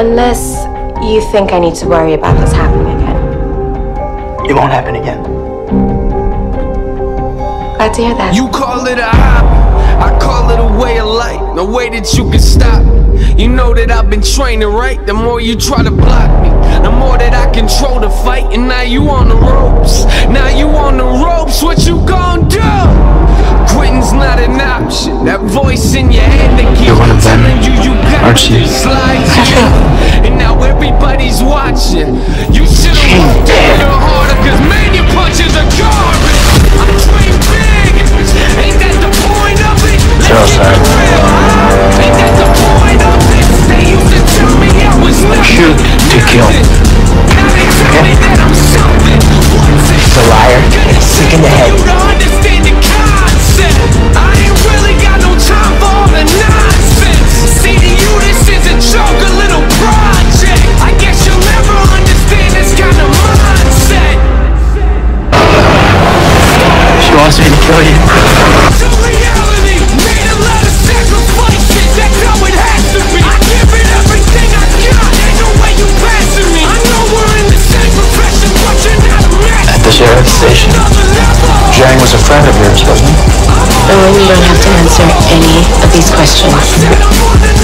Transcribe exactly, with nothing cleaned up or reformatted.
Unless you think I need to worry about this happening again. It won't happen again. Glad to hear that. You call it a hop, I call it a way of life. No way that you can stop me. You know that I've been training, right? The more you try to block me, the more that I control the fight. And now you on the ropes, now you on the ropes. What you gon' do? Quitting's not an option. That voice in your head that keeps telling you you got to slide you. And now everybody's watching. You should've walked a little harder, cause man, your punches are garbage. I dream big. Ain't that the point of it? Let's get the real high. Ain't that the point of it? They used to tell me I was nothing. Shoot to kill. Now they tell me that I'm something. He's a liar. It's sick in the head. You don't understand the concept. I ain't really got no time for all the nonsense. See to you, this is a joke, a little project. I guess you'll never understand this kind of mindset. She wants me to kill you. Station. Zhang was a friend of yours, wasn't he? Owen, you don't have to answer any of these questions.